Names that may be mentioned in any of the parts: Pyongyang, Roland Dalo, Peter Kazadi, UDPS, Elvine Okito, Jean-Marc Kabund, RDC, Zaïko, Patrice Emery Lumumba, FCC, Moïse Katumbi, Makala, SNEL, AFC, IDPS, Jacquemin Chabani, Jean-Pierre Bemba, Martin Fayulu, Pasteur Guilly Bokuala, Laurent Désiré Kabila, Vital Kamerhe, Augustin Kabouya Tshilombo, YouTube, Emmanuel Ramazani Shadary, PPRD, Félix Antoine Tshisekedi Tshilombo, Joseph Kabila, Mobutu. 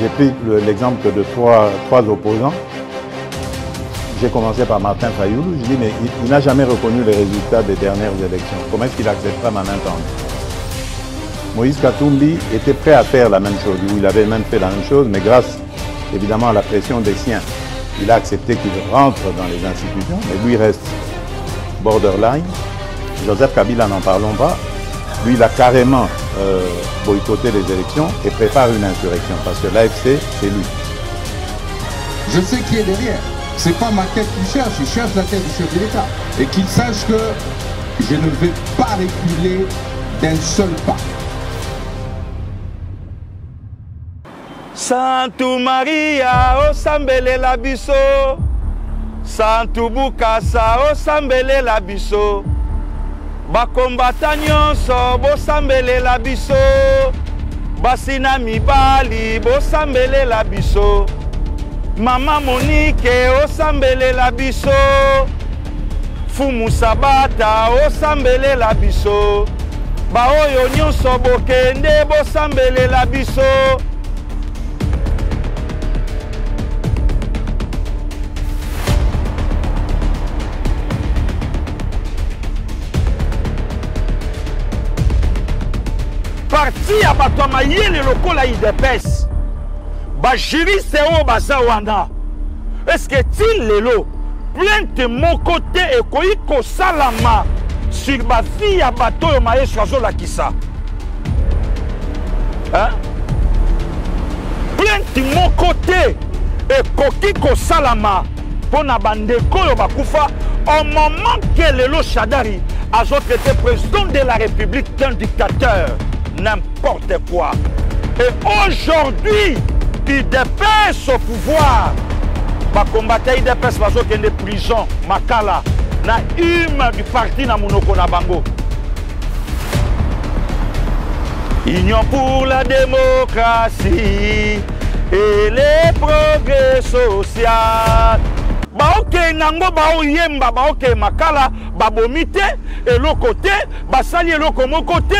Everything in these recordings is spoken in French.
J'ai pris l'exemple de trois opposants. J'ai commencé par Martin Fayulu. Je dis, mais il n'a jamais reconnu les résultats des dernières élections. Comment est-ce qu'il acceptera ma main tendue? Moïse Katumbi était prêt à faire la même chose. Il avait même fait la même chose, mais grâce évidemment à la pression des siens, il a accepté qu'il rentre dans les institutions, mais lui reste borderline. Joseph Kabila, n'en parlons pas. Lui, il a carrément boycotté les élections et prépare une insurrection, parce que l'AFC, c'est lui. Je sais qui est derrière. C'est pas ma tête qu'il cherche, il cherche la tête du chef de l'État. Et qu'il sache que je ne vais pas reculer d'un seul pas. Santu Maria, osambele la biso. Santu Bukasa, osambele la biso. Bakombata nyonso, bosambele la biso. Basina mibali, bosambele la biso. Maman Monique, osambele la biso. Fumu Sabata, osambele la biso. Baoyo nyonso bokende, bosambele la biso. Parti à Batamaye, les locaux la IDPS. Bajiri Seo Bazawana. Est-ce que t'il lelo plainte mon côté et koiko salama sur ma vie à bateau et maïe soiseau la kissa? Hein? Plainte mon côté et koiko salama pour n'abandonner koyo bakufa au moment que lelo Shadary a été président de la République d'un dictateur. N'importe quoi. Et aujourd'hui, il dépasse au pouvoir. Va combattre, il dépasse parce qu'il y a des prisons, Makala, na une du parti na Mounoko na Bango. Union pour la démocratie et les progrès sociaux. Baoke nango bao yemba baoke Makala babomite et l'autre côté, basali et l'autre côté.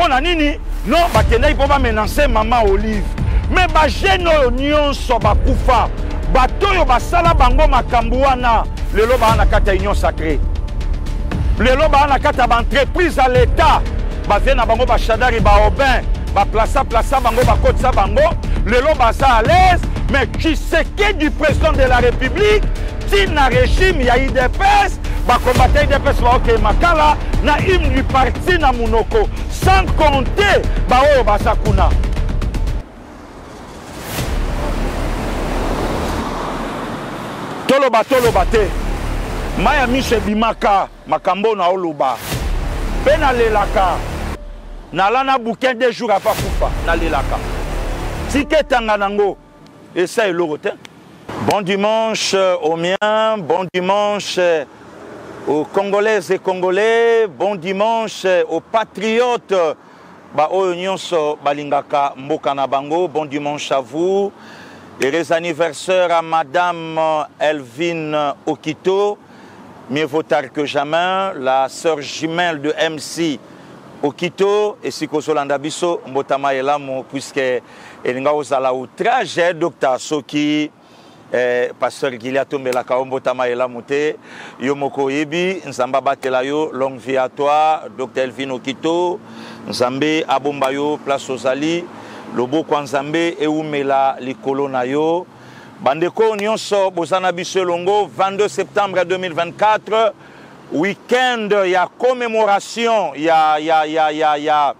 On a nini non bah kenai pour pas menacer maman Olive mais bah jeune union so bah kufa bah toyo bah sala bango makambouana le loba na kata union sacrée le loba na kata entreprise à l'état bah vient na bango bah Shadary bah Aubin bah plaça bango bah côte ça bango le loba ça à l'aise mais Tshisekedi du président de la République tin na régime ya IDPS bah combattre IDPS bah OK Makala na hymne du parti na Mounoko sans compter Bao Basakuna. Tolo bate. Miami se bimaka makambo na oloba. Pena lelaka. Na lana bouquin 2 jours à pas kufa na lelaka. Tiketanga nango essaye lorote. Bon dimanche au mien, bon dimanche aux Congolaises et Congolais, bon dimanche aux patriotes, Balingaka Mbokanabango, bon dimanche à vous. Heureux anniversaire à Madame Elvine Okito, mieux vaut tard que jamais, la sœur jumelle de MC Okito, et si Kosolanda Bisso, Mbotama Elamo, puisque Elinga Ozala outrage, Docteur Soki. Pasteur Guilly Bokuala Mbotama Elamote, Yomoko Yebi, Nzamba Batelayo, longue vie à toi, Docteur Elvin Okito, Nzambe Abombayo, Place Ozali, Lobo Kwanzambe, Eumela Likolonayo, Bandeko Nyonso, Bozana Bisolongo, 22 septembre 2024, week-end, il y a commémoration, il y a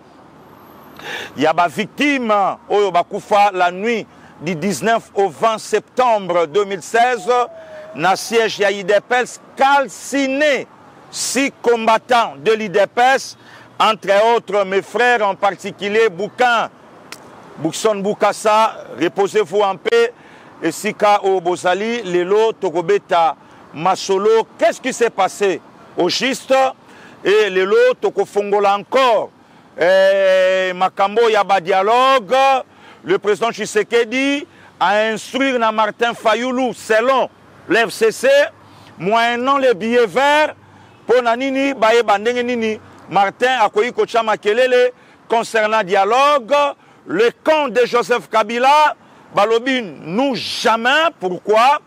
ba victime, Oyo Bakufa, la nuit, du 19 au 20 septembre 2016, na siège ya IDPS calciné 6 combattants de l'IDPS, entre autres mes frères, en particulier Boukan, Boukson Boukassa, reposez-vous en paix, et Sika Obozali, Lelo, Tokobeta, Masolo. Qu'est-ce qui s'est passé au juste? Et Lelo, Tokofongola encore, et Makambo, Yaba dialogue. Le président Tshisekedi a instruit à Martin Fayulu, selon l'FCC, moyennant les billets verts pour Nanini, Baye Bandengenini. Martin a koyi kocha makelele concernant dialogue. Le camp de Joseph Kabila Balobi, nous jamais. Pourquoi?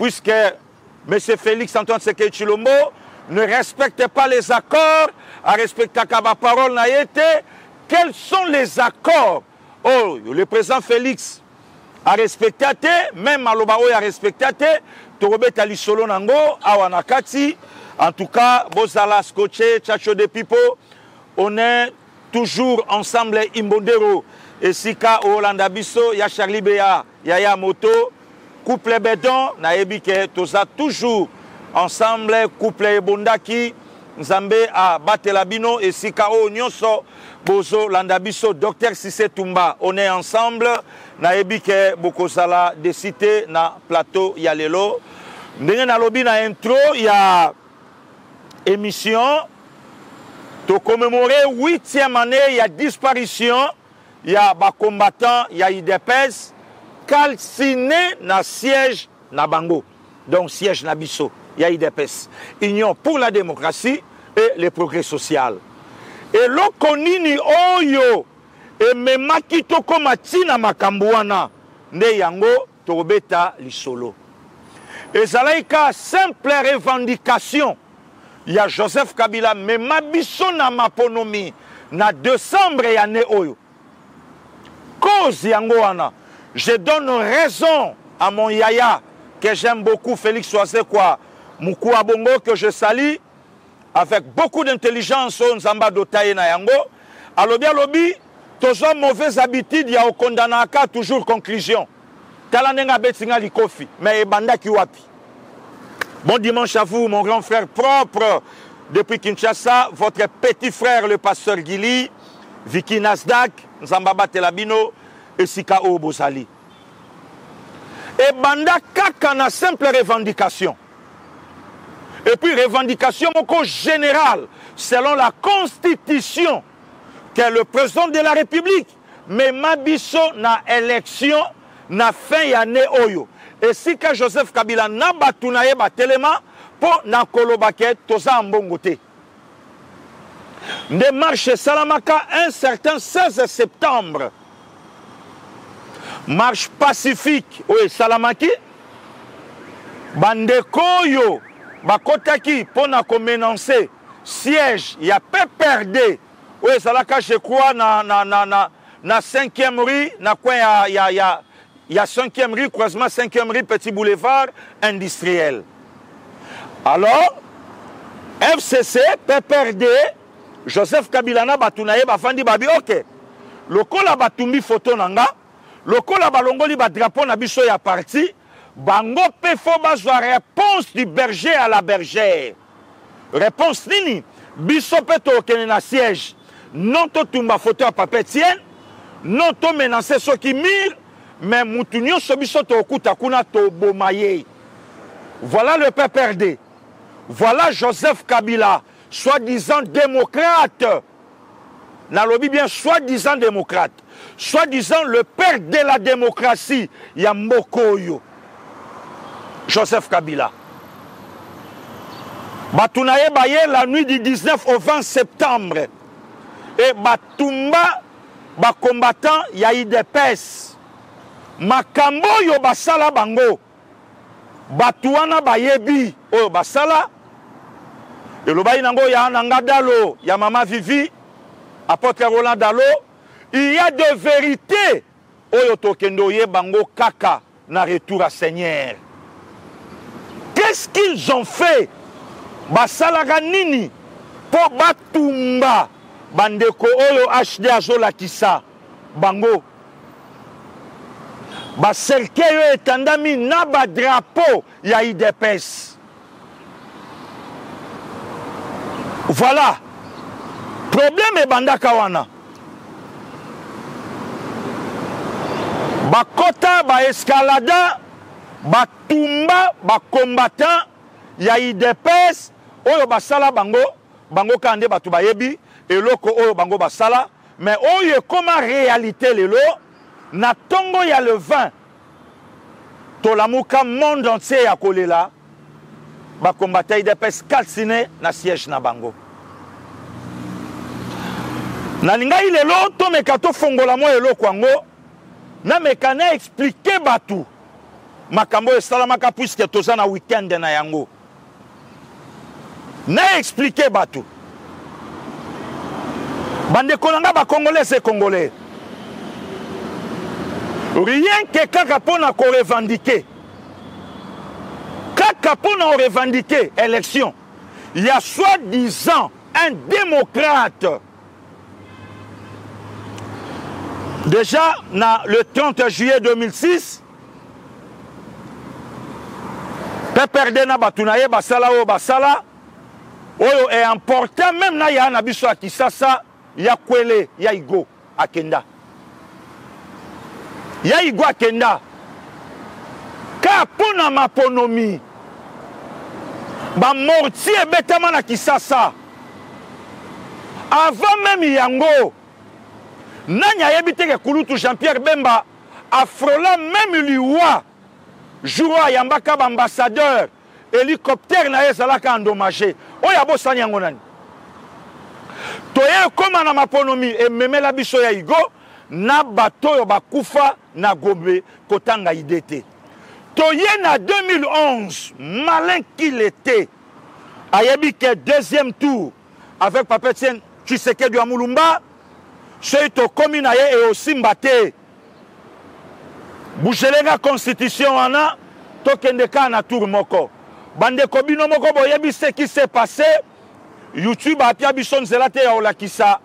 Puisque M. Félix Antoine Tshisekedi Tshilombo ne respecte pas les accords, a respecté la parole n'a été. Quels sont les accords? Oh, le président Félix a respecté, même Alobaoui a respecté, Torobé Tali Solo Nango, Awanakati, en tout cas, Bozala Scotché, Tchacho de Pipo, on est toujours ensemble, Imbondero, et Sika, Olanda Bisso, ya Charlie Béa, Yaya Moto, couple Bédon, Naebike, Toza, toujours ensemble, couple Bondaki, Nzambe a Batelabino, et Sika, Nyonso, Bozo, Landabiso, Docteur Cissé Toumba, on est ensemble, Naebike, Bokozala, des cités, na plateau, Yalelo. Ndenge na lobi na intro, il y a émission, to commémorer 8e année, il y a disparition, il y a combattant, il y a IDPS, calciné na siège na Bango, donc siège na Bisso, il y a IDPS. Union pour la démocratie et le progrès social. Et lokonini oyo et memaki toko matina makambwana ne yango tobeta lisolo. Et zalaika simple revendication. Il y a Joseph Kabila memabiso na maponomi na décembre yane oyo. Cause yango wana, je donne raison à mon yaya que j'aime beaucoup Félix Ouazekwa Mukua Bongo que je salue. Avec beaucoup d'intelligence, on zamba dotaye na yango. Alors bien lobby, toujours mauvaise habitude, il y a au condamnaka toujours conclusion. Talanenga betinga likofi, mais ebanda ki wapi. Bon dimanche à vous, mon grand frère propre depuis Kinshasa, votre petit frère le pasteur Guilly, Vicky Nasdaq, Nzamba Batelabino et Sikao Bozali. Ebanda kaka na simple revendication. Et puis, revendication générale, selon la Constitution, que le président de la République, mais Mabiso na élection, na fin yane oyo. Et si que Joseph Kabila n'a pas tout na yeba telema, pour na kolobake, toza mbongote. Démarche Salamaka, un certain 16 septembre. Marche pacifique, oui, Salamaki, Bandekoyo. Bakotaki pour nous menacer siège, il y a peu perdu. Oui, ça là je crois na 5e rue, na quoi il y a 5e rue, croisement 5e rue, petit boulevard industriel. Alors FCC peut perdre Joseph Kabila na batunaye bafandi babi OK. Lokola batumbi photo nanga, lokola balongoli ba drapeau na biso ya parti. Bango Pefoba soit réponse du berger à la bergère. Réponse Nini. Bisopeto Kenena siège. Non to tumba photo à papetienne. Non to menacer ceux qui mirent. Mais moutounion so bisoto kutakuna to bomaye. Voilà le PPRD. Voilà Joseph Kabila. Soi-disant démocrate. Na lobby bien soi-disant démocrate. Soi-disant le père de la démocratie. Yambokoyo. Joseph Kabila. Batunaye Baye la nuit du 19 au 20 septembre. Et Batumba, Bakombattant, Yaïdepes. Makambo yo basala bango. Batuana Bayebi, oyo basala. Et le bayi nango ya Nangadalo, ya Mama Vivi, apôtre Roland Dalo. Il y a de vérité. Oyo tokendoye bango kaka na retour à Seigneur. Qu'est-ce qu'ils ont fait? Basalaganini pour Batumba Bandeko Oyo HD Azola Kissa Bango Baserkeyo etandami naba drapeau ya IDPS. Voilà. Problème est Bandakawana. Bakota ba escalada. Batumba, Bakombattant, Yaïdepes, Oyo Basala Bango, Bango Kande Batubayebi, et Loko Oyo Bango Basala, mais Oyo comme réalité Lelo, Natongo ya le vin, Tolamuka monde entier ya Kolela, Bakombattant Yaïdepes calciné na siège na Bango. Naninga ilelo, Tomekato Fongolamo Elo Kwango, na mekana expliquer batu makambo esalamaka puisque toza na weekend na yango. Na expliquer batu. Bande kolanga ba congolais c'est congolais. Rien que kaka pona ko revendiquer. Kaka pona revendiquer élection. Il y a soi-disant un démocrate. Déjà, le 30 juillet 2006, Peperdena Batunaye, Basala ou Basala, Oyo est important, même na ya nabiso akisasa, ya kwele, ya igo akenda. Ya igo akenda. Ka pona maponomi, ba morti e betama na kisasa. Avant même yango, Nanya yebite ke kulutu Jean-Pierre Bemba afrola même lui wa joua yambaka ambassadeur hélicoptère na yezalaka endommagé oya bosani yango nani toye koma na maponomi e memela biso ya igo na bato yo bakufa na Gombe kotanga idete toye na 2011 malin qu'il était ayebike deuxième tour avec Papa Tien Tshisekedi Mulumba. Ceux qui commune et aussi mbatté. Bougeler la constitution en a, tokendeka na tour moko. Bande kobino moko boyebi ce qui s'est passé. YouTube a pia bison zelate ya olakisa.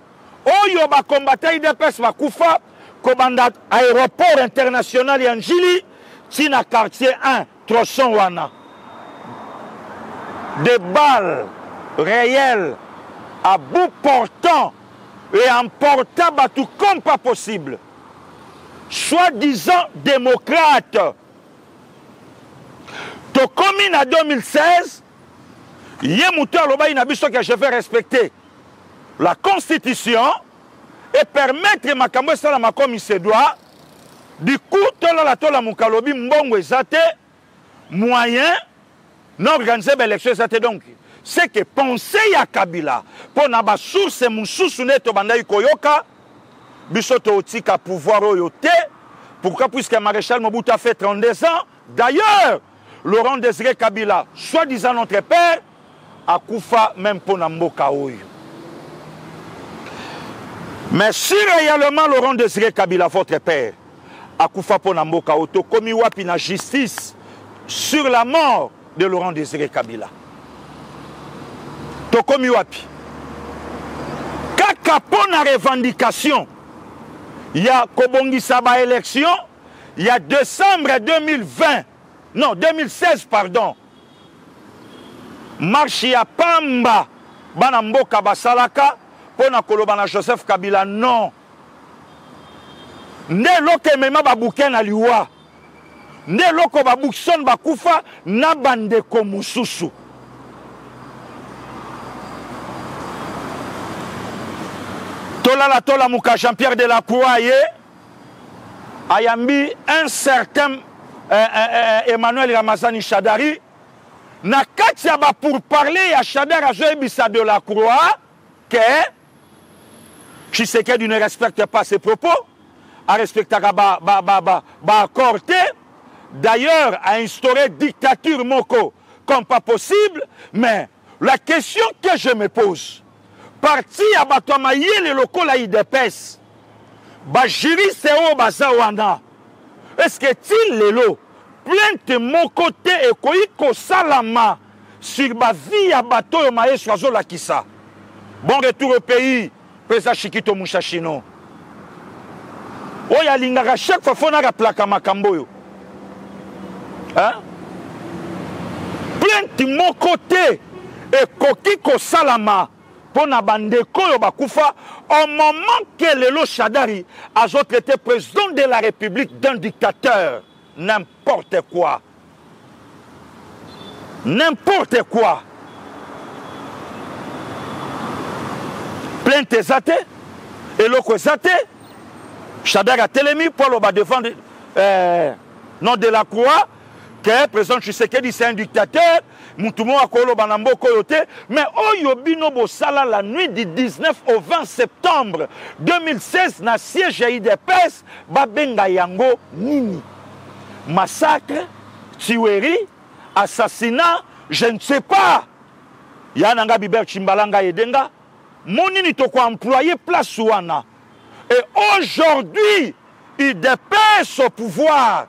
Oyo ba combattre IDPS ba kufa komanda aéroport international en Gili, tina quartier 1 Trochon wana. Des balles réelles à bout portant. Et en portant tout comme pas possible. Soi-disant démocrate. To commune en 2016, Yemouta Loba Inabiso que je vais respecter la constitution et permettre Makambo Salama comme il se doit. Du coup, Tola Tola Moukalobi Mbongo Zate, moyen, non organisé l'élection Zate donc. C'est que penser à Kabila, pour n'avoir source et moussous neto bandaï koyoka, bisoto otika pouvoir oyote, pourquoi puisque Maréchal Mobutu a fait 32 ans, d'ailleurs, Laurent Désiré Kabila, soi-disant notre père, a koufa même pour Namboka Oyo. Mais si réellement Laurent Désiré Kabila, votre père, a koufa pour Namboka Oyo, komi wapi na justice sur la mort de Laurent Désiré Kabila. Tokomi wapi. Kaka pona revendication. Il y a Kobongi Saba élection. Il y a décembre 2020. Non, 2016, pardon. Marche ya Pamba. Banamboka Basalaka. Pona Kolobana Joseph Kabila. Non. Ne loke mema babouken aliwa. Ne loko baboukson bakufa. Na bande komususu. Tola la tola mouka Jean-Pierre de la Pouaye ayambi un certain Emmanuel Ramazani Shadary na katiaba pour parler à Shadary à Joëbissa de la Croix que Tshisekedi ne respecte pas ses propos a respecté ba corté d'ailleurs a instauré dictature moko comme pas possible mais la question que je me pose parti à Batamaye les locaux la IDPS. Bajiri Seo Bazawanda. Est-ce que t'il les lots plainte mon côté et koiko salama sur ma vie à bateau et maïe soiseau la kissa. Bon retour au pays, Président Chikito Mouchachino. Oya lingara chaque fois qu'on a la plaque à Makamboyo. Hein? Plainte mon côté et koiko salama. Pour n'abandeko yo bakufa, au moment que Lelo Shadary a traité président de la République d'un dictateur, n'importe quoi. N'importe quoi. Plainte zate, eloko zate, Shadary a télémi pour le bas devant non de la croix, que président Tshisekedi c'est un dictateur, Moutoumou Akolo Banambo Koyote, mais Oyobino Bosala la nuit du 19 au 20 septembre 2016, na siège à IDPS, Babenga Yango Nini. Massacre, tuerie, assassinat, je ne sais pas. Yananga Biber Chimbalanga Yedenga, Monini Toko employé place Ouana. Et aujourd'hui, IDPS au pouvoir.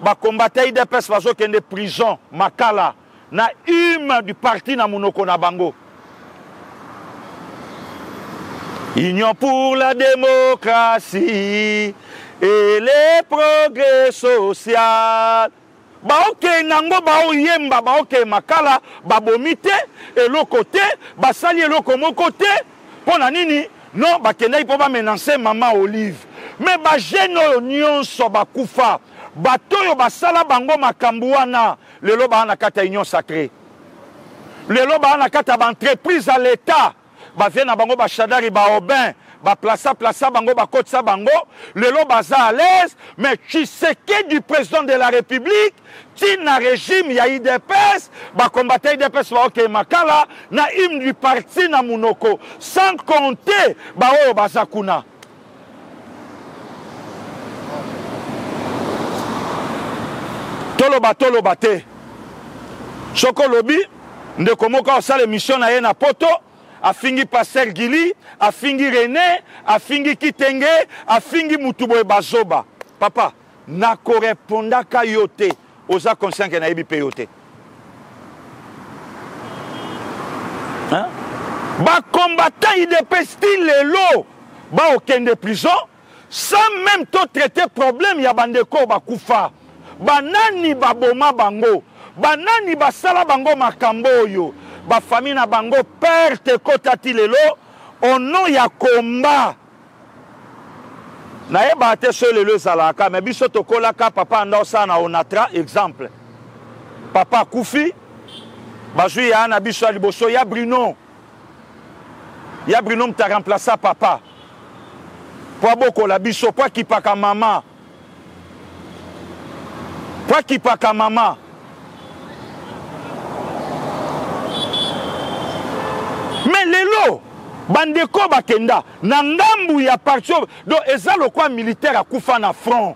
Ba combattre IDPS parce que des prisons, Makala, na une du parti na Munoko na Bango. Union pour la démocratie et les progrès social. Ba ok nango ba oyemba ba ok Makala ba bomité et l'autre côté ba sali l'autre côté pour na nini non ba kenai pour ba menacer maman Olive mais ba geno union so ba kufa. Batoyo basala bango makambuana le loba na kata union sacrée le loba na kata ba entreprise à l'état ba vienne bango ba Shadary ba Obin ba plaça bango ba kotsa bango le loba za à l'aise mais Tshisekedi président de la République tina régime ya IDPS ba combattre IDPS ba OK Makala na im du parti na Munoko sans compter ba o bazakuna. Tolo bate, Soko lobi, de komoka osa l'émission na ye na poto, a fingi Pasteur Guilly, a fingi René, a fingi Kitenge, a fingi Mutuboe Bazoba. Papa, na ko reponda ka yote, oza conscient ke na yebi pe yote. Hein? Ba combattant IDPS ti lelo, ba okende prison, sans même to traiter problème ya bandeko ba kufa. Banani baboma bango, banani basala bango makamboyo, ba famille na bango perte kotati lelo, au nom ya combat. Na yeba te so lelo zalaka, mais biso tokola ka papa ndosa na onatra exemple. Papa Kufi, bazui ya na biso liboso ya Bruno. Ya Bruno mta remplacer papa. Po boko la biso po ki paka mama. Pas qui pas qu'à maman. Mais les lots, bandeko bakenda, nangambu ya parti, donc ezalo kwa militaire a koufa na front.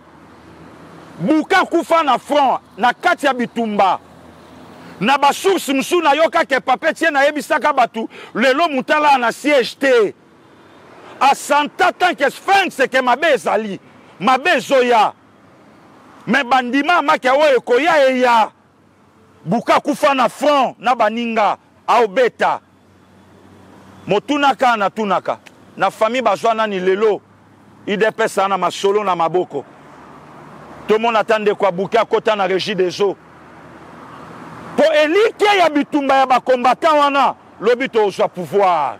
Bouka koufa na front, na katia bitumba. Na basur simsu na yoka ke papetie na yebisaka batu, les lots moutala na siège té. A santa tant que sphinx ke mabe ezali, mabe zoya. Mais bandima makewo ekoya eya buka kufa na front na baninga au beta motunaka na tunaka na famille bazwa nani lelo idepesa na masolo na maboko tout le monde attendait quoi buka kota na régie des eaux po elike ya bitumba ya ba combattant wana lobito oswa pouvoir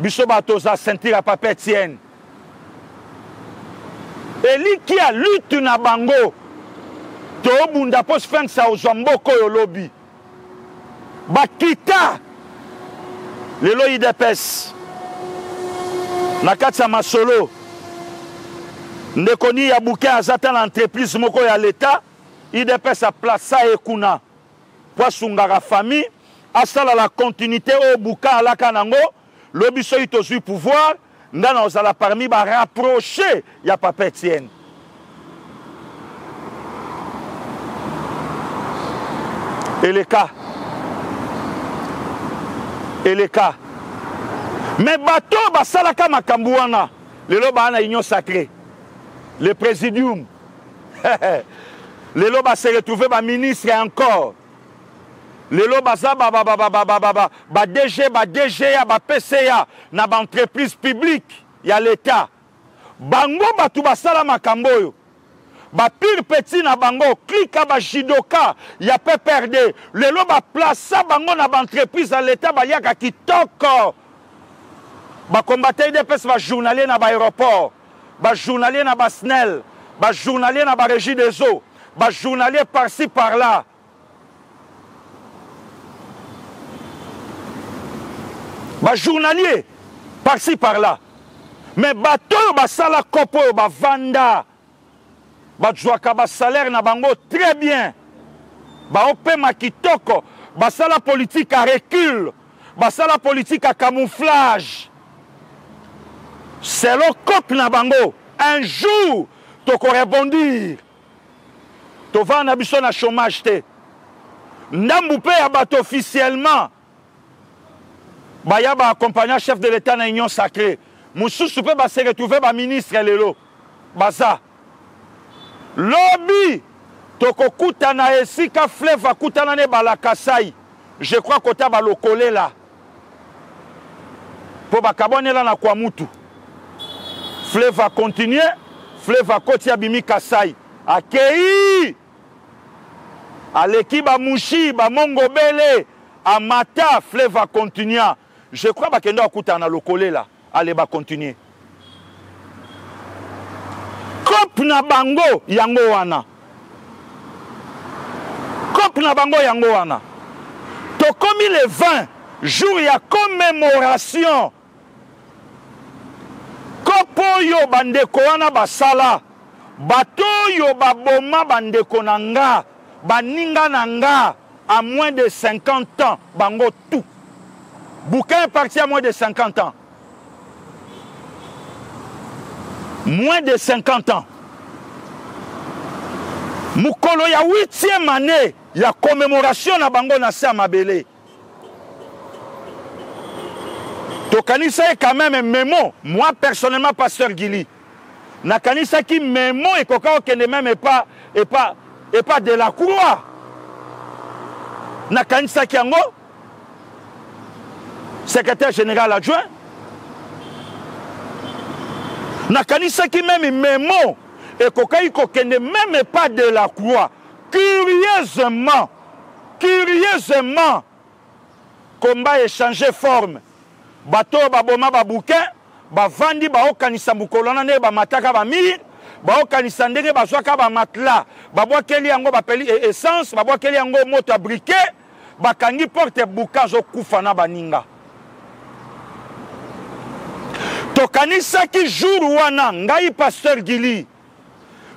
biso bato za sentir a papetienne. Eli qui a lutté na bango, tobunda pos fin sa ozambo koyo lobby. Bakita, lelo IDPS, nakatsa masolo, ndekoni ya bouquet azata l'entreprise moko ya l'État, IDPS a placé ekuna, poisungara famille, asala la continuité au bouquet alaka nango, lobby soyito zui pouvoir. Ndana ozala parmi ba rapprocher ya papa Etienne. Eleka. Mais bato basalaka makambo wana, lelo ba na union sacrée. Le présidium. Lelo ba se retrouver ba ministre encore. Lelo baza ba DG ba DGA ba PCA na ba entreprise publique ya l'État bango batu basala makambo yo ba pire petit na bango klika ba jidoka ya PPRD lelo ba place bango na ba entreprise ya l'État ba yaka kitoko ba combattre IDPS ba journalier na ba aéroport ba journalier na ba SNEL ba journalier na ba régie des eaux ba journalier par-ci par-là. Ba journalier, par-ci par-là. Mais bato ba sala kopo ba vanda. Ba jouaka ba salaire na bango très bien. baopema kitoko, basala politique à recul, basala politique à camouflage. Selon Kop Nabango, un jour, toko rebondir. Tova na biso na chômage te. Ndambupe ya bato officiellement. Baya ba accompagner chef de l'État na union sacrée. Moussousou pe ba se retrouver ba ministre lelo. Baza. Lobby toko kutana esika fleva kutana ne balakasai. Je crois kota ba lokole la. Po ba kabone la na kwamutu. Fleuve va continuer, fleuve va continuer bimi kasai. Akei, à l'équipe à Mouchi, à Mongobele, à Mata, fleuve va continuer. Je crois que nous avons le collé là. Allez, va continuer. Kop na bango yango wana. Kop na bango yango wana. To komi le 20 jour ya commémoration. Kopo yo bandeko wana basala, bato yo baboma bandeko nanga, baninga nanga, à moins de 50 ans, bango tout. Bouquin est parti à moins de 50 ans. Moins de 50 ans. Mukolo ya 8e année, ya commémoration na bango na se amabele. Tokanisa est quand même un mémo. Moi, personnellement, Pasteur Guilly, Nakanisa qui mémo et Kokao qui ne même pas de la croix. Nakanisa qui ango, secrétaire général adjoint. Nakanisa qui même mémo et Kokao qui ne même pas de la croix. Curieusement, curieusement, combat est changé forme. Bato baboma babouquin, bavandi baokanisa mukolonane bamataka bamir, baokanisa ndenge bazwaka bamatla, babwakeli yango bapeli essence, babwakeli yango moto ya briquet, bakangi porte buka zokufa na baninga. Tokanisa ki jour wana ngai Pasteur Guilly,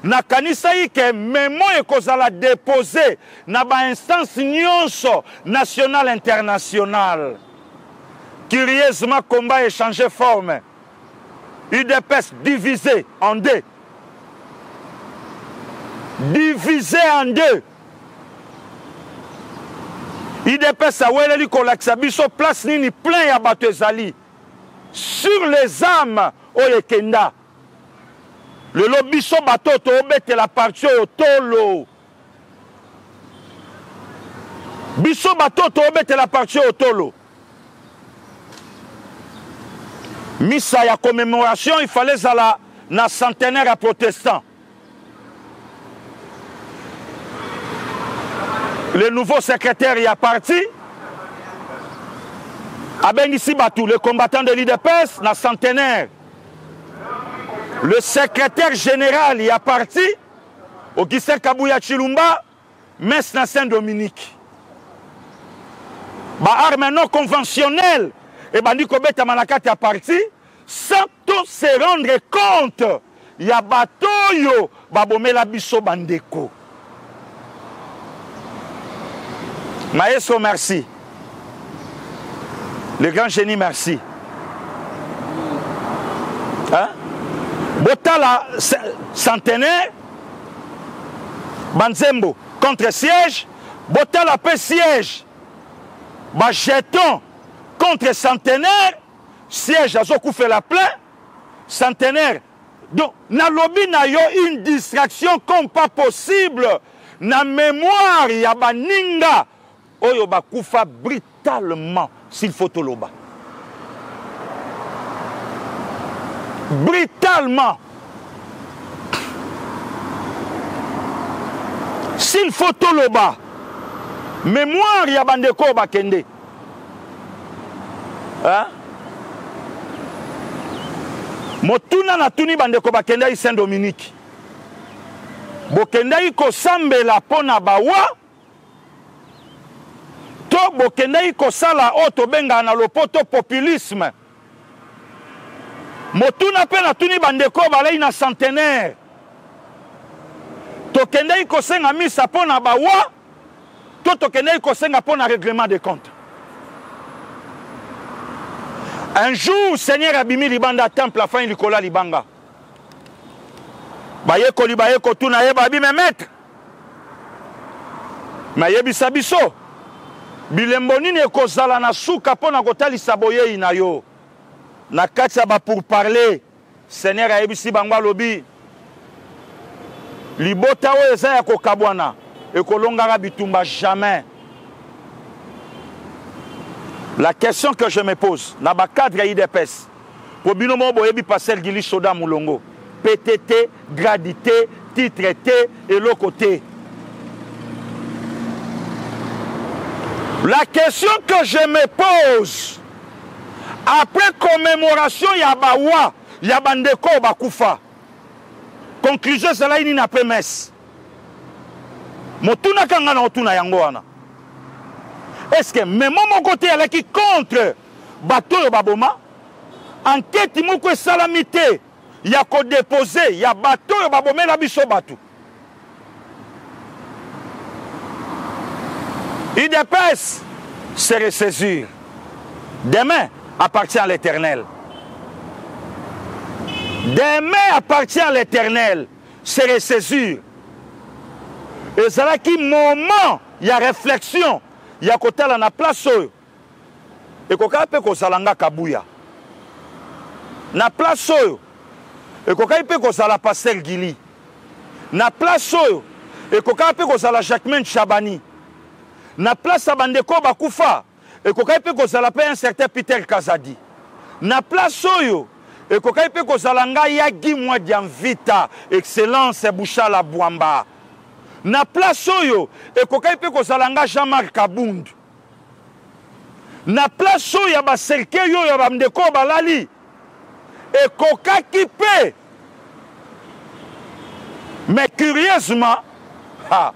nakanisa ike memo ekozala déposé na ba instance nyonso national international. Curieusement, combat est changé forme. UDPS divisé en deux. Divisé en deux. UDPS a oué le collapsabiso place nini plein à Batezali. Sur les âmes au Kenda. Le lobby so bateau tombette la partie au tolo. Biso bateau tombette la partie au tolo. Missa ya commémoration, il fallait zala na centenaire à protestant. Le nouveau secrétaire y a parti. Abenisi Batou, le combattant de l'IDPS, na centenaire. Le secrétaire général y a parti. Augustin Kabouya Tshilombo, messe na Saint-Dominique. Ba arme non conventionnelle. Et Bandiko Beta Malakati a parti, sans tout se rendre compte, il y a Batoyo, Babomela Biso Bandeko. Maestro, merci. Le grand génie, merci. Hein? Botala centenaire, Banzembo, contre-siège, Botala paix siège, Bajeton. Contre centenaire, siège à Zokou fait la plaie, centenaire. Donc, na lobby na yo une distraction comme pas possible. Na mémoire ya baninga, oyo bakoufa brutalement s'il faut toloba. Brutalement. S'il faut toloba. Mémoire ya bandeko bakende. Hein? Motuna na tuni bandeko bakenda Saint-Dominique. Bokenda iko sambela pona bawa. To bokenda iko sala oto benga na lopoto populisme. Motuna pe na tuni bandeko balai na centenaire. To kenda iko senga misa pona bawa. Toto Kenei Kosenga pour un règlement de compte. Un jour, Seigneur abimi libanda temple afin de coller libanga. Baye koli baye kotuna ye babi me maître. Mais ye bisabiso. Bilemboni ne kozala na souka pona kotali saboye inayo. Na katsa ba pour parler. Seigneur a ebisi bangwa lobi. Libota o eza ya kokabwana. Et Kolongara bitumba jamais. La question que je me pose, dans le cadre de l'IDPS, pour que nous Pasteur Guilly Soda Moulongo, PTT, gradité, titre T et l'autre côté. La question que je me pose, après commémoration, il y a Bawa, il y a Bandeko, Bakoufa. Conclusion, c'est là, il n'y a pas messe. Motuna kangana otuna yango wana. Est-ce que même mon côté avec qui contre bateau yo baboma enquête moko salamité ya ko déposer ya bateau yo baboma na biso batu. IDPS se ressaisir. Demain appartient à l'Éternel. Demain appartient à l'Éternel, se ressaisir. Et c'est là qu'il moment, il y a réflexion, il y a côté là na place et koka pe ko salanga kabuya. Na place et koka pe ko sala Pasteur Guilly. Na place et koka pe ko sala Jacquemin Chabani. Na place bandeko bakufa et koka pe ko sala pe un certain Peter Kazadi. Na place et koka pe ko salanga ya gimwa diamvita, excellence Bouchala Bouamba. Na place oyo ekokai pe ko salanga Jean-Marc Kabund. Na place oyo ba serke yo ya ba mdeko balali. Ekokai ki pe. Mais curieusement, ha.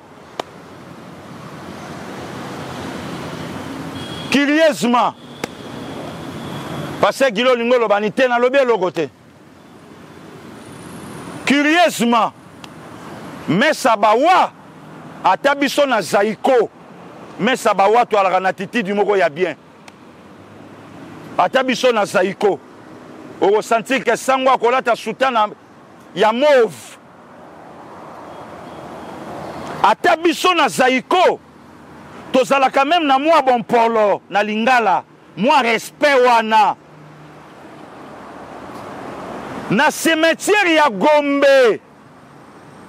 Curieusement. Pasteur Guilly Ngolo banite na lobe logote. Curieusement. Mais Sabawa, à Tabiso na Zaïko, mais Sabawa, tu as la attitude du Moko, il y a bien. À Tabiso na Zaïko, on ressentit que Sangwa Kolata Soutana, il y a mauve. À Tabiso na Zaïko, tu as quand même na moi bon polo, na lingala, moi respect wana. Na cimetière, il y a Gombe.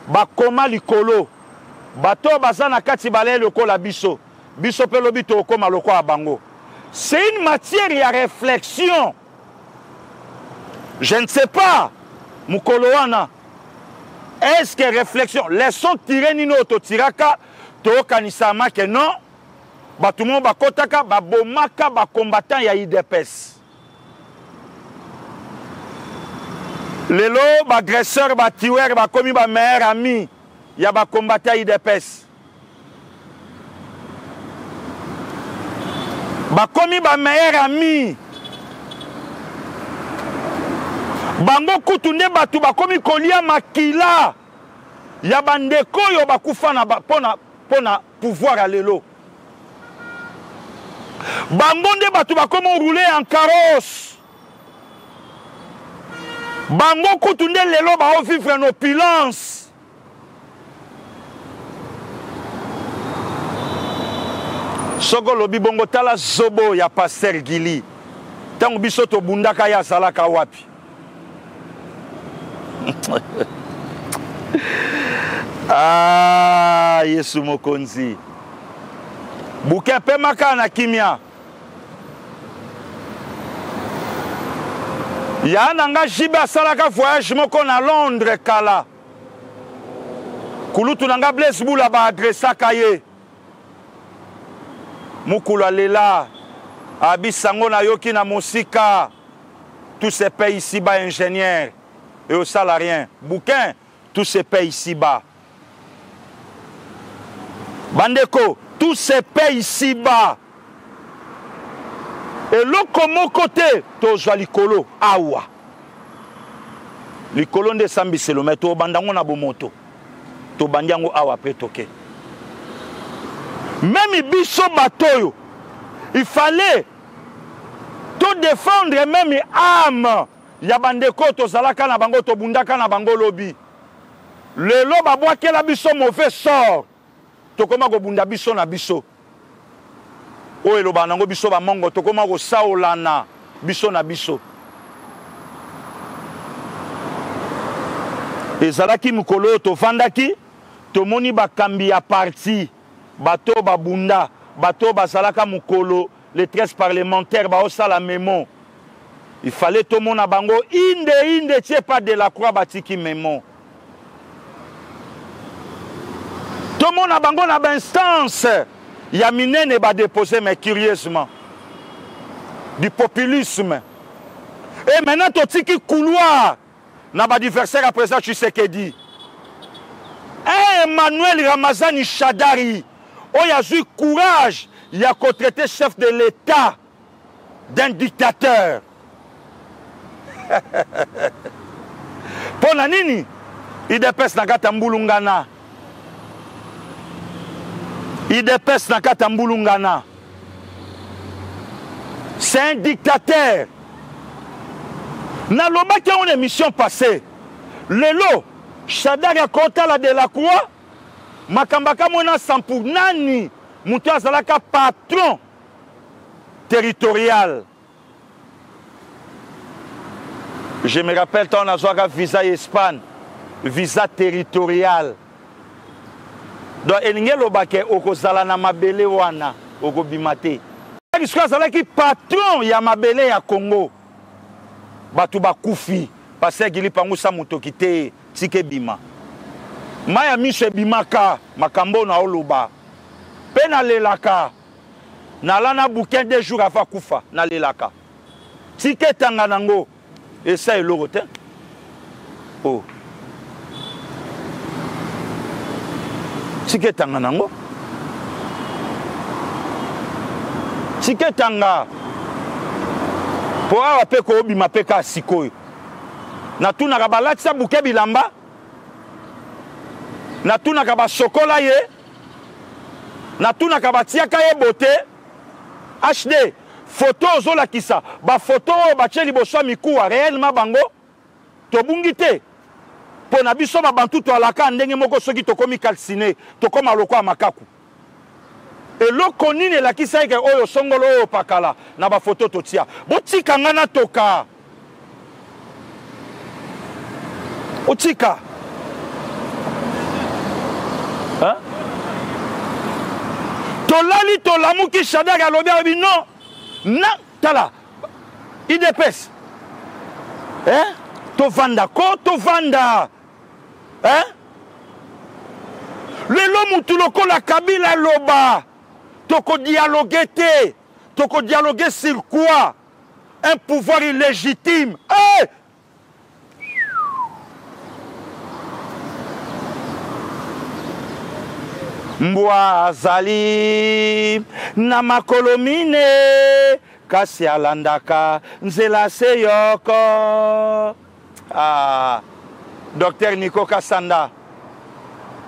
Bakoma likolo bato bazana kati balé loko la biso biso pe lobito okoma loko abango. C'est une matière à réflexion. Je ne sais pas mukolowana. Est-ce que réflexion laissons tirer nino to tiraka to kanisama que non batumo bakotaka babomaka ba combattant ya IDPS. Les lots, les agresseurs, les tueurs, les commis, les meilleurs amis, il y a des combattants IDPS. Les commis, les meilleurs amis. Bango Koutoune Batou, les commis, Kolia Makila. Il y a des ndeko yo bakufa na pona pouvoir à l'élo. Bango de Batou, les commis, rouler en carrosse. Bango Koutounde lelo bao vivre en opulence. Soko lobi bongo tala zobo ya Pasteur Guilly. Tango biso to bundaka ya salaka wapi. Ah, Yesu mokonzi. Bouquin pe maka na kimia. Il y a un jiba salaka voyage moko na Londres kala. Kulutu nanga blesse boula ba adressa kaye. Mukula lela abisango na yoki na mosika. Tous ces pays ici bas ingénieurs et aux salariés. Bouquin tous ces pays ici bas. Bandeko tous ces pays ici bas. Et l'autre mon côté, toza likolo, awa. Likolo de Sambiselo, mais to bandango na bomoto. To bandango awa pretoke. Même Bisso Batoyo, il fallait tout défendre, même âme. Yabandeko to Zalaka na bango to Bundaka na bango lobby. Le lobe a boaké la biso mauvais sort. Tokoma go bunda biso na biso. O eloba nango biso ba mongo tokoma go saolana biso na biso. Ezalaki mukolo to vandaki to moni ba kambi ya parti bato ba bunda bato ba Zalaka mukolo les 13 parlementaires ba osala memo. Il fallait tout le monde à bango. Inde, tient pas de la croix batiki mémon. Tout le monde à bango n'a pas instance. Yamine ne va déposer, mais curieusement. Du populisme. Et maintenant, tout ce qui couloir. N'a pas d'adversaire à présent, tu sais ce qu'il dit. Emmanuel Ramazani Shadary. Oh, il a eu courage. Il a contraité chef de l'État d'un dictateur. Pour la nini, IDPS na kata mbulungana. IDPS na kata mbulungana. C'est un dictateur. Dans le émission passée, le lot, Shadary a compté la de la croix, Makambaka mona sampour nani, Mouta Zalaka patron territorial. Je me rappelle, on a un visa Espagne, visa territorial. Donc, il y a un patron ya mabele ya Congo. Batu bakufi, Pasteur Guilly Bokuala mutokite tike bima. Maya mishe bimaka makambo na oloba. Pe na lelaka. Na lana bouquin 2 jours avant kufa na lelaka. Tike tanganango. Et ça est l'autre. Oh. Si que tanga. Pour avoir peu que obi mapeka sikoy. Na tuna kabala tsa buke bilamba. Na tuna kabala sokola ye. Na tuna kabala tiaka ye beauté. HD. Photo zola kisa, ba photo ba cheli boso mikuwa réellement bango tobungite. Pona biso ba bantu to alaka ndenge moko soki tokomi calciné, tokoma lokwa makaku. Eloko nini la kisa eke oyo songolo oyo pakala na ba photo totia. Botika ngana toka. Otika. Hein? Tolali tolamuki Shadary alobia bi non. Non, tala, IDPS. Hein? Tovanda, ko tovanda. Hein? Le l'homme tout le la Kabila loba. Toko dialogué te. Toko dialogué sur quoi? Un pouvoir illégitime. Hey! Mboa azali na makolo mine kasi alandaka nzela seyoko. Ah, docteur Nico Kasanda,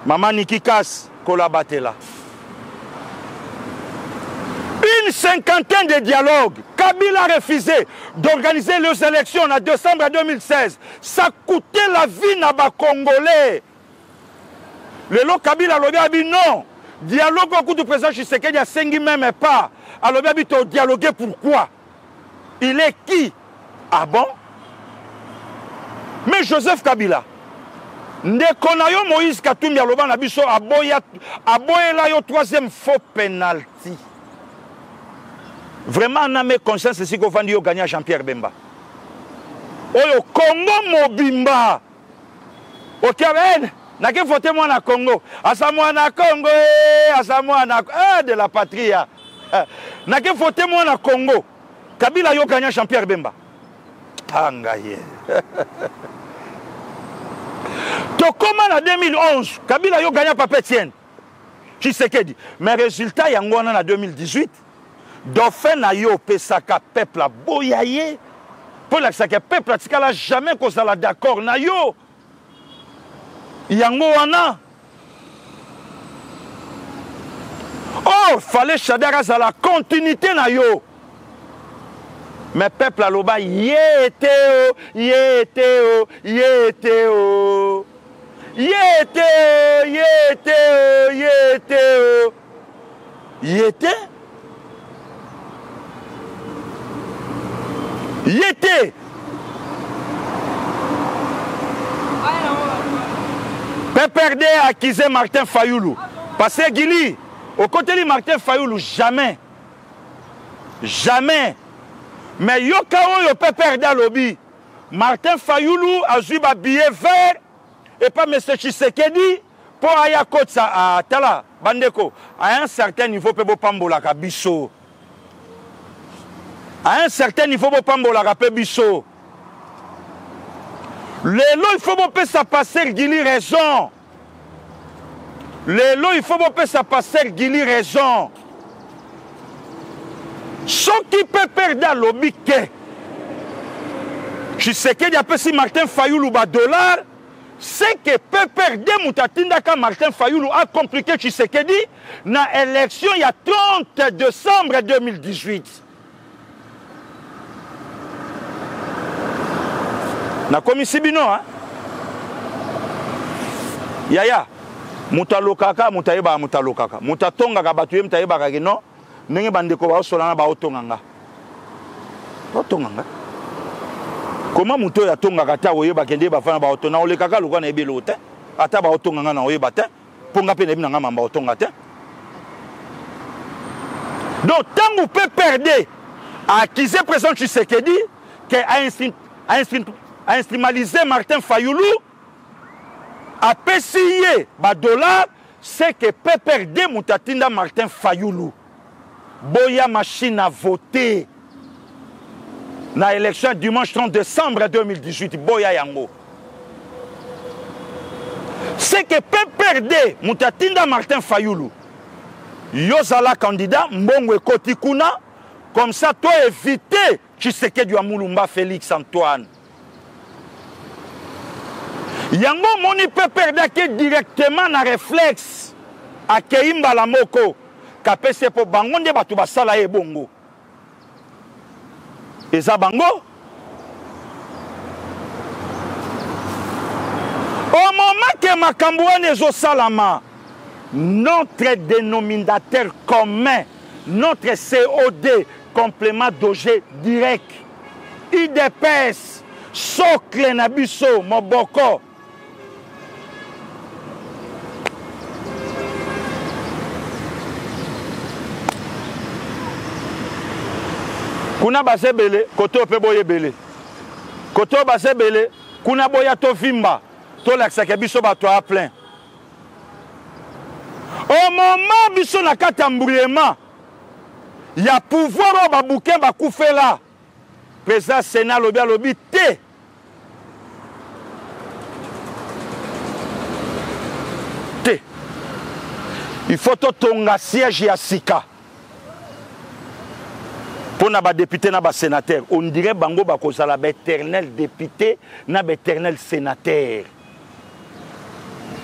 maman Niki Kas Kolabatela. Une cinquantaine de dialogues. Kabila a refusé d'organiser les élections en décembre 2016. Ça coûtait la vie na ba Congolais. Le lot Kabila a dit non. Dialogue au coup du président Tshisekedi a 5 même pas. Alors il a dit dialoguer pourquoi? Il est qui? Ah bon? Mais Joseph Kabila, Ndekonayo Moïse Katumbi a loba na biso aboyela yo 3e faux penalty. Vraiment na mes conscience si ko vandi yo gagner Jean-Pierre Bemba. Oyo Congo mobimba. OK ben? N'a qu'à voter moi na Congo, à Congo, à de la patrie. N'a qu'à voter moi na Congo. Kabila yo gagné Jean-Pierre Bemba. Angaye. Tokoma en 2011, Kabila yo gagné Papa Etienne. Tshisekedi. Mais résultat yango na 2018. Dauphin na yo pesaka peuple a boyaye. Pour la saka peuple a tikala jamais ko sala d'accord na yo. Yango wana. Oh, alors fallait Shadary à la continuité na yo. Mais peuple à l'oba yété. PPRD a accusé Martin Fayulu. Parce que Guilly, au côté de Martin Fayulu, jamais. Jamais. Mais il y a un PPRD à lobby. Martin Fayulu a eu un billet vert et pas M. Tshisekedi pour aller à Tala, Bandeko. À un certain niveau, Pebo Pambola Kabiso. À un certain niveau, Pebo Pambola Kabiso. Les lois, il faut que ça passe, Guilly raison. Les lois, il faut que ça passe, Guilly raison. Ce qui peut perdre à l'objet, je sais qu'il y a si Martin Fayulu a dollar, c'est que peut perdre Moutatinda quand Martin Fayulu a compliqué, je sais qu'il dit, dans l'élection, il y a 30 décembre 2018. Na komi sibino hein. Yaya mutalokaka mutayeba mutalokaka mutatonga ka batuye mutayeba ka kino ndenge bandeko ba solana ba otonganga. Otonganga. Comment muto ya tonga kata oyeba kende ba fana ba otona olekaka lokwa na ebelo te ata ba otonganga na oyeba te ponga pe na binanga mamba otonga te. Donc tant ou peut perdre à qui se présente Tshisekedi que a instrumentalisé Martin Fayulu, a payé ba dollar, c'est que peut perdre Moutatinda Martin Fayulu. Boya machine a voté dans l'élection dimanche 30 décembre 2018. Boya yango. C'est que peut perdre Moutatinda Martin Fayulu. Yozala candidat, Mbongwe Kotikuna, comme ça, toi éviter Tshisekedi Amulumba Félix Antoine. Yango moni peut perdre directement na réflexe à Keimba la moko kapese po bangonde batu basala e bongo eza bango au moment que makambo ezo salama notre dénominateur commun notre COD complément d'objet direct IDPS socle na biso moboko kuna basé belé koto pe boye belé koto basé belé kuna boya to vimba to laksaka biso bato a plein au moment biso na katamboulement ya pouvoir ba bouquin ba koufela président sénat lobi lobi té té il faut to tonga siège ya sika. Pour les députés, les sénateurs, on dirait bango bako sala éternel député, éternel sénateur.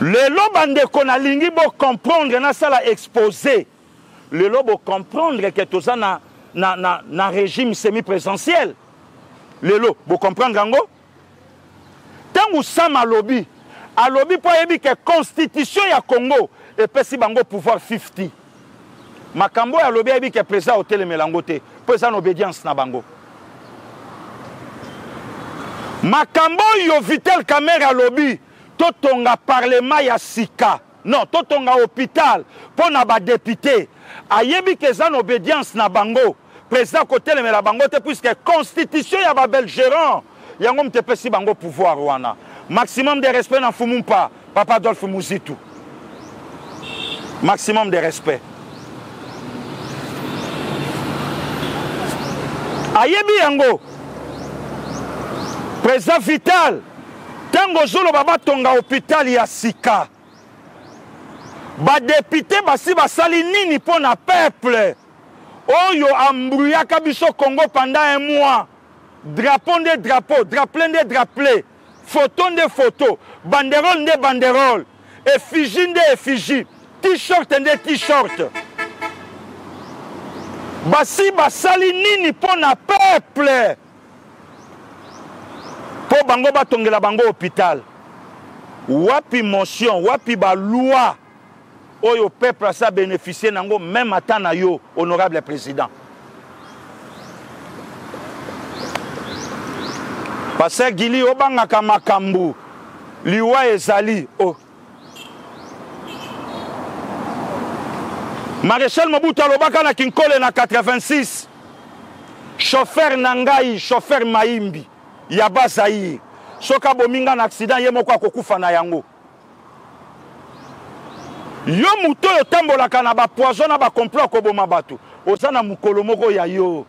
Le lobande qu'on a lingi bo comprendre na sala exposé. Le lobo comprendre que tout ça na régime semi-présentiel. Le lobo comprendre gango. Tant ou ça malobi, a lobby pour yebi que constitution ya Congo et pesi bango pouvoir 50. Makambo ya lobby yebi que président au télémélangoté. En obédience na bango. Makambo yo Vital Kamerhe lobby totonga parlement ya sika. Non, totonga hôpital pona ba député. Ayebi kezan obédience na bango. Président côté le mela bango te puisque constitution ya ba belgérant. Yango mte pesi bango pouvoir wana. Maximum de respect na fumumpa. Papa Dolph Muzitu. Maximum de respect. Ayebi yango président Vital tango zolo baba tonga hôpital ya sika ba député basi basali nini pona peuple oyo ambruyaka biso Congo pendant un mois drapeau de drapeau drapeau de drapeau photo de photo banderole de banderole effigie de effigie t-shirt de t-shirt basi basali nini pona peuple po bango batongela bango hôpital wapi motion wapi ba loi oyo peuple a sa bénéficier nango même atana yo honorable président Pasteur Guilly obangaka makambu liwa ezali o Maréchal Mobutu alobaka na Kinkole na 86 chauffeur nangai chauffeur Maimbi ya bazayi soka bominga na accident ye moko akokufa na yango yo muto yo tambolaka na ba poison na ba complot ko boma bato ozana mukolo moko ya yo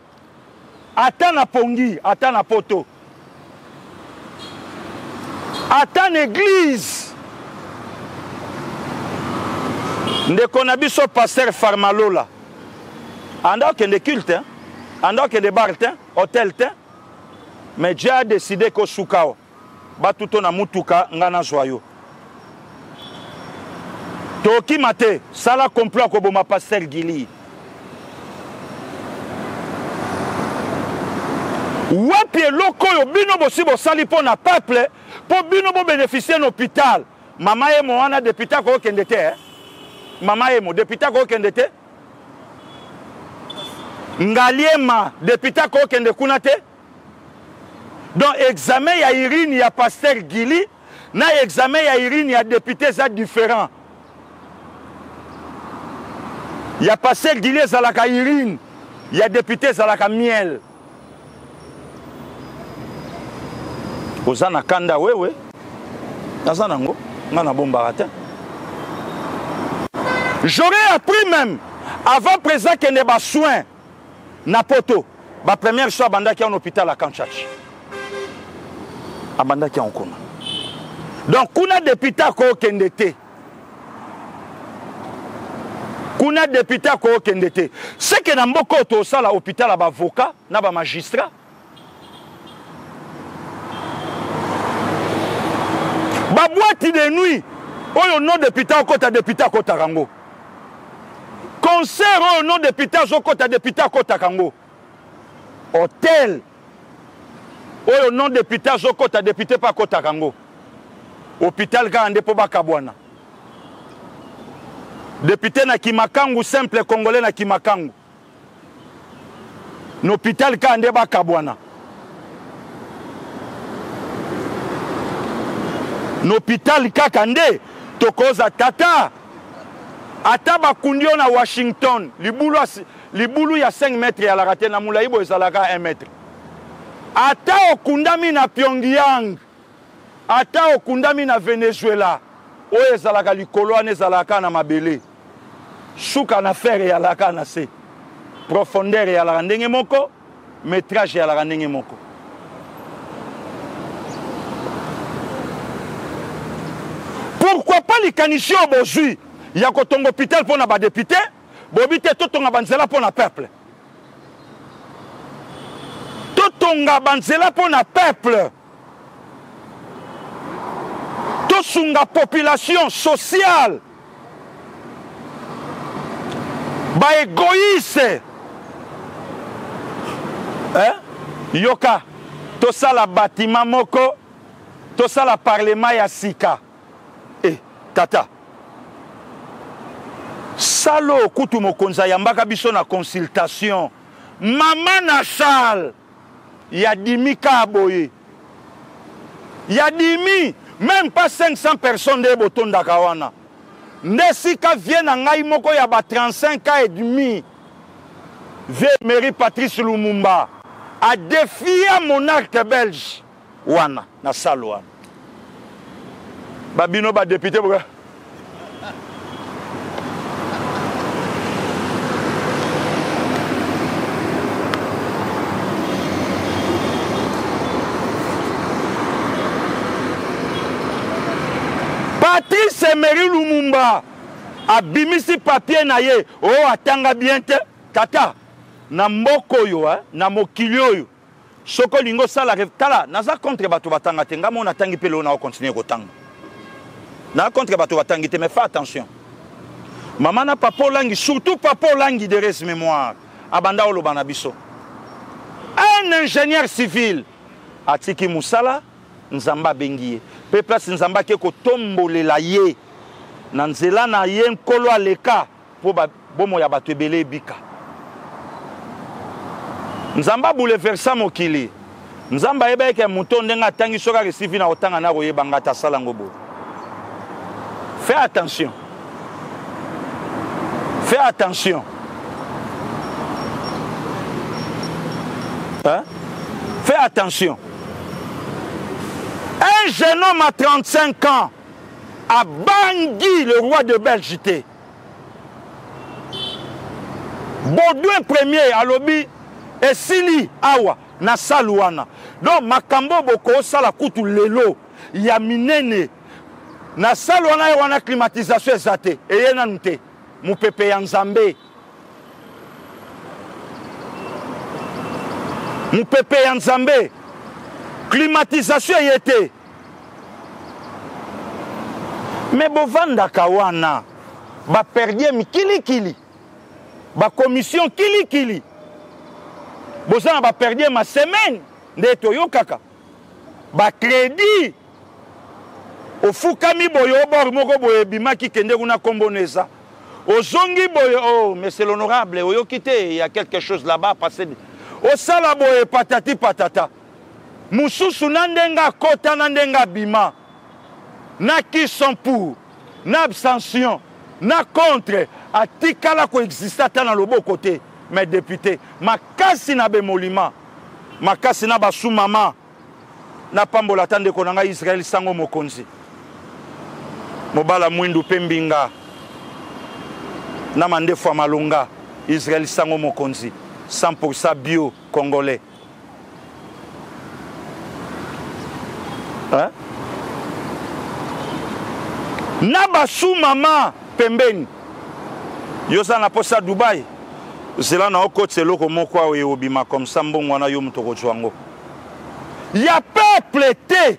ata na pongi ata na poto ata na église ndeko na biso pasteur Farmalola anda kende culte anda kende bar te hôtel te mais Dieu a décidé ko sukao batuto na mutuka ngana joyo toki mate sala complot ko boma pasteur Guilly wapi loko yo bino bosi bosali po na peuple po bino bo bénéficier l'hôpital mama ye mo wana député ko kende te Mama Emo, député Kokendete Ngaliema, député Kokende Kunate. Donc, examen ya Irine, ya Pasteur Guilly, na examen ya Irine, ya député, ça différent. Ya Pasteur Guilly, ça la ka Irine, ya député, ça la ka miel. Ozana Kanda, wewe. Nazana ngo, nana bombarate. J'aurais appris même, avant présent qu'il n'y ait pas soin, Napoto, la première soir, Banda qui est en hôpital à Kanchach. Banda qui est en Kuna. Donc, Kuna député ko Kendete. Kuna député ko Kendete. Ce que n'a pas été ça, l'hôpital à avocat, n'a pas magistrat. Ba boîte de nuit, au nom député au côté député à Rango. Concert au nom de Pita, Zokota de Pita, Kota Kango. Hôtel au nom de Pita, Zokota de Pita, pas Kota Kango. Hôpital Gande Poba Kabwana. Député na Kimakangu, simple Congolais na Kimakangu. L'hôpital Gande Poba Kabwana. L'hôpital Kakande, Tokoza Tata. Ataba kundio na Washington, libulu ya 5 mètres ya la raté na mulaibo ezalaka 1 mètre. Ata okundami na Pyongyang. Ata okundami na Venezuela. Oye ezalaka likolo ane ezalaka na mabele. Souka na fer ya la kana se. Profondeur ya la ndenge moko, métrage ya la ndenge moko. Pourquoi pas les canichons aujourd'hui? Il y a un hôpital pour les députés, pour le peuple. Tout le peuple. Toute la population sociale. Les égoïstes. Yoka, tout ça le bâtiment moko, tout ça le parlement yasika. Eh, tata. Salo kutu mokonza yambaka biso na consultation mama na salle ya dimi kaboye ya dimi même pas 500 personnes de botonda kawana nesika vient na ngai moko ya ba 35 et demi ve mairie Patrice Lumumba a défier monarque belge wana na salle wana babino ba député boka Patrice Emery Lumumba abimisi papier na ye oh atanga bien te tata na mboko yo na mokili oyo soko lingo sala tala naza contre bato batanga te ngamo na tangi pele na continuer kotanga na contre bato batangi te mais fais attention maman na papo langi surtout papo langi de res mémoire abanda olobana biso. Un ingénieur civil atiki musala nzamba bengiye. Peuple nzamba ke ko tombolela ye na nzela na ye nkolo aleka po bomo ya bato ebele bika. Nzamba bouleversa mokili. Nzamba yeba ke muto ndenga tangi soka recivi na otanga na koyeba ngata sala ngobo. Fais attention. Fais attention. Hein? Fais attention. Un jeune homme à 35 ans a Bangui, le roi de Belgique. Baudouin premier à Lobi et Sili Awa na Salouana. Donc Makambo Boko Sala Koutou Lelo Yaminene na Salouana et wana climatisation exate et yenante. Mon pépé Yanzambe. Mon pépé Yanzambe. Climatisation y était. Mais Bovanda Kawana, va perdre mi kili kili. Ba commission kili kili. Bozan va perdre ma semaine de Toyokaka. Ba crédit. Au Fukami Boyobor Moko Boyebima qui kende kuna komboneza. Ozongi boye, oh, mais c'est l'honorable, oyo kite, il y a quelque chose là-bas passé. O salaboye patati patata. Moussousou nandenga kota nandenga bima. Na qui sont pour, na abstention, na contre, a tikala ko exista dans le beau côté. Mes députés, ma kasina be molima, ma kasina basou mama, na pambola tande konanga Israël sango mokonzi. Mobala mwindu pembinga. Namande fois malonga, Israël sango mokonzi, 100% bio congolais. Hein? Nabasu mama pembeni. Yosa na posa Dubaï. Zela na okote loko mokwa we obima comme sambongo na yo mutoko twango. Ya peuple té.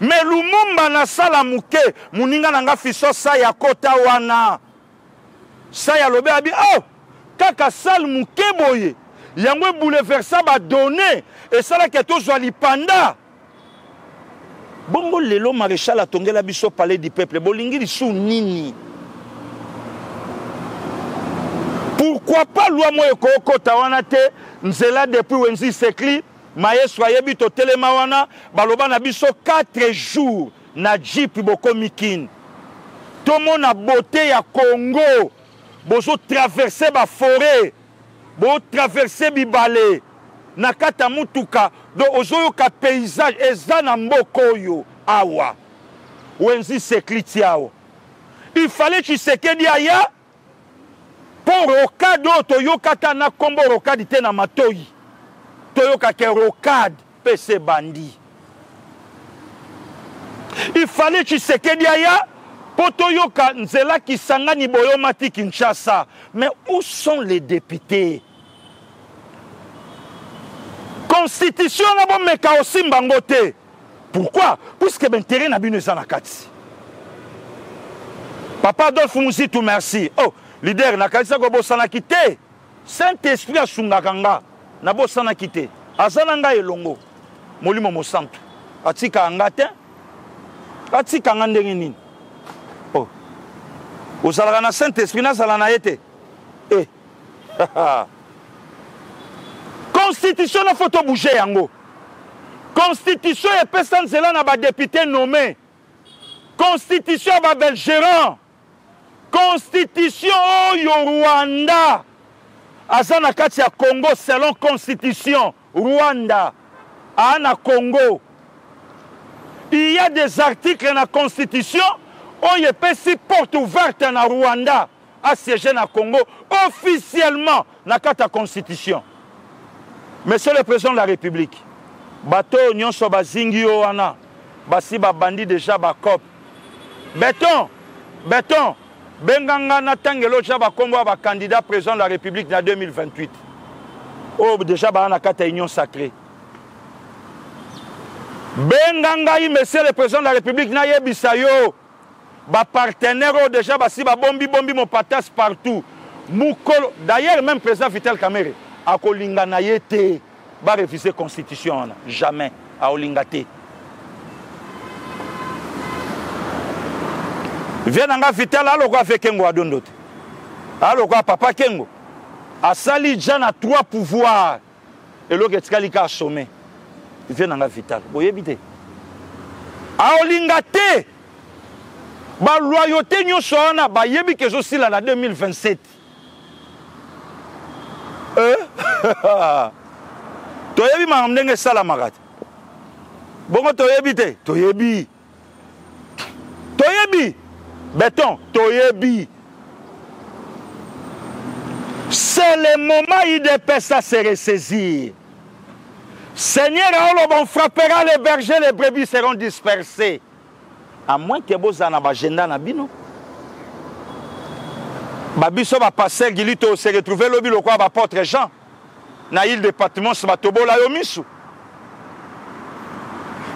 Mais Lumumba na sala muke, muninga nanga fiso sa ya kota wana. Ça y a l'obé a dit, oh, kaka sal moukeboye, yangwe bouleversa ba donné, et ça la keto zoali panda. Bongo lelo maréchal a tongé la biso palais du peuple, bolingi sou nini. Pourquoi pas loi moye koko tawanate, nzela depuis wenzi sekli, maye soye bito telemawana, baloba na biso 4 jours, na jipi boko mikin. Tomo na beauté ya Congo. Bozo traverser ba forêt, bo traverser bibale, na kata mutuka do ozoyo ka paysage ezana mboko yo awa. Wenzi seklitiao. Il fallait Tshisekedi aya pour rokado toyokata na kombo rokadi te na matoyi. Toyoka ke rokad pese bandi. Il fallait Tshisekedi aya Potoyoka nzela ki sangani boyomati Kinshasa. Mais où sont les députés? Constitution n'a pas meka osimbangote. Pourquoi? Puisque ben terrain n'a bine zanakati. Papa Dolph Mouzi tout merci. Oh, leader n'a kalisa gobo sanakite. Saint-Esprit a sungakanga. N'a bo sanakite. Azananga elongo. Molimo mosantu. Atika angate. Atika angandengenin. Au Salarana Saint-Esprit, Salana été. Eh. Constitution, la photo bouger, Yango. Constitution, et personne, c'est là, n'a pas député nommé. Constitution, n'a pas gérant. Constitution, oh, yo Rwanda. Azana Katia Congo, selon Constitution, Rwanda. Ana Congo. Il y a des articles dans la Constitution. On y est si porte ouverte en Rwanda, à siéger dans le Congo, officiellement, dans la Constitution. Monsieur le Président de la République, bateau Nyon Sobazingi Oana, Basi Babandi déjà Bakop. Béton, Benganga Natangelo Jabakongo va candidat président de la République en 2028. Oh, déjà Bahanakata Union Sacrée. Benganga, monsieur le Président de la République, Naye Bisayo. Ba partenaire déjà basi ba bombi mon patas partout. D'ailleurs, même le président Vital Kamerhe, à Kolinga Nayete, va réviser la constitution. Jamais. À Olingate. Venanga Vital, alors quoi fait Kengo à Dondote? Alors quoi, papa Kengo? À Sali, Jean a trois pouvoirs. Et l'autre est à sommet. Venanga Vital. Vous voyez, bité. À Olingate. La loyauté, nous sommes en 2027. Tu as vu, je suis venu à Salamarat. Bon, tu as vu, tu as vu. Tu as vu. Béton, tu as vu. C'est le moment IDPS à se ressaisir. Seigneur, on frappera les bergers, les brebis seront dispersés. À moins que vous ayez un agenda, Babiso va passer, Guilito se retrouver, le bilo quoi va porter Jean. Na il département se va tobo la yomisu.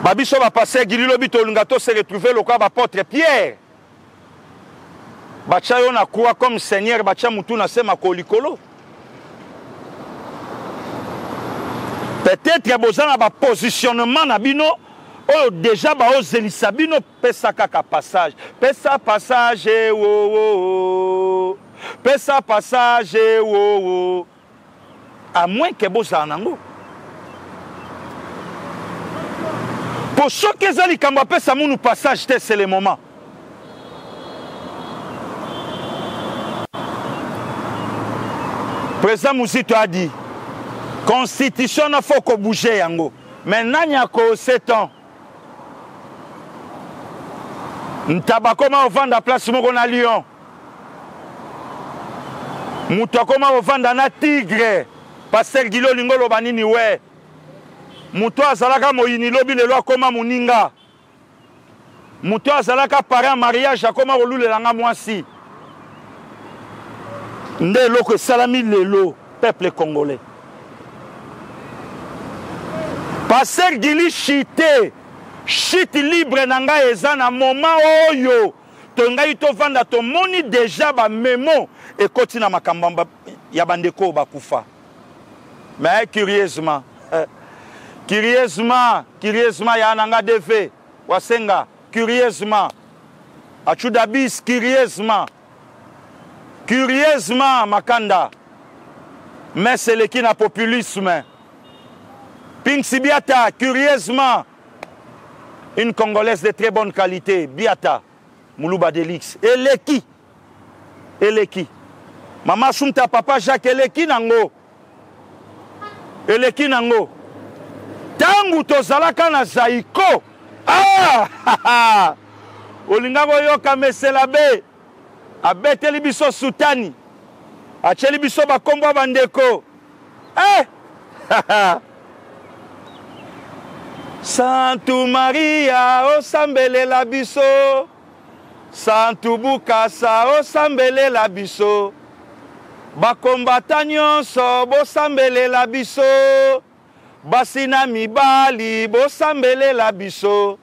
Babiso va passer, Guilito Lungato se retrouver, le quoi va porter Pierre. Bacha yon a quoi comme Seigneur, Bacha Moutouna se ma kolikolo. Peut-être que vous avez un positionnement na bino. Oh, déjà, Zélisabino, Pessa Kaka passage. Pessa passage, oh, oh, Pessa passage, oh, oh. À moins que vous en ayez. Pour ceux qui ont dit qu'on va passer mon passage, c'est le moment. Président Moussito a dit Constitution, il faut qu'on bouge. Maintenant, il y a que 7 ans. Ntaba comment vendre à place à Lyon. Mouta comment vendre à Tigre. Pasteur Guilly Bokuala banini we. Mouta azalaka moyini lobi le loi koma muninga. Mouta azalaka parent mariage koma olulelanga mwasi. Nde loko salami lelo peuple congolais. Pasteur Guilly chité. Chute libre nanga eza na moment oyo tongai to vanda to moni déjà ba memo et kotina makambamba ya bandeko ba kufa. Mais curieusement curieusement ya nanga defe wasenga curieusement achudabis curieusement makanda mais c'est le qui na populisme ping sibiata curieusement. Une Congolaise de très bonne qualité, Biata, Moulouba Delix. Elle est qui? Elle est qui? Maman Soumta, papa Jacques, elle est qui nango? Elle est qui nango? Tangu tozalaka na Zaïko. Ah! Ha ha! Olingago yoka meselabe. Abeteli biso Soutani. Acheli biso bakombo bandeko. Eh! Ha ha! Santu Maria, o sambele la biso. Santu Bukasa, o sambele la biso. Bakombata nyonso, bo sambele la biso. Basina mibali, bo sambele la biso.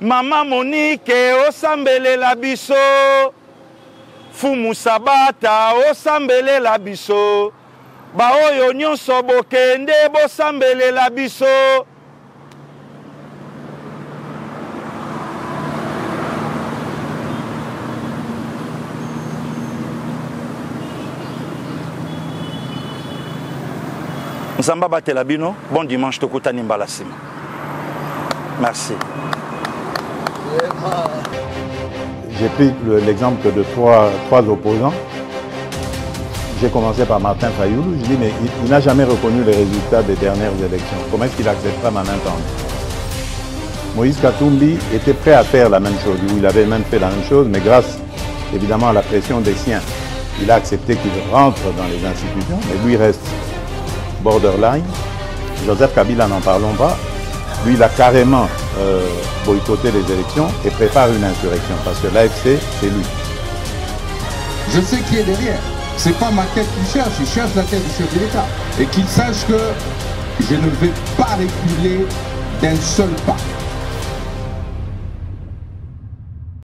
Mama Monique, o sambele la biso. Fumu Sabata, o sambele la biso. Baoyo nyonso bokende, bo sambele la biso. Nzamba batela bino, bon dimanche tokuta nimbalasima. Merci. J'ai pris l'exemple de trois opposants. J'ai commencé par Martin Fayulu. Je dis mais il n'a jamais reconnu les résultats des dernières élections. Comment est-ce qu'il acceptera ma main tendue? Moïse Katumbi était prêt à faire la même chose. Il avait même fait la même chose, mais grâce évidemment à la pression des siens, il a accepté qu'il rentre dans les institutions, mais lui reste borderline. Joseph Kabila, n'en parlons pas. Lui, il a carrément boycotté les élections et prépare une insurrection parce que l'AFC, c'est lui. Je sais qui est derrière. C'est pas ma tête qu'il cherche, il cherche la tête du chef de l'État. Et qu'il sache que je ne vais pas reculer d'un seul pas.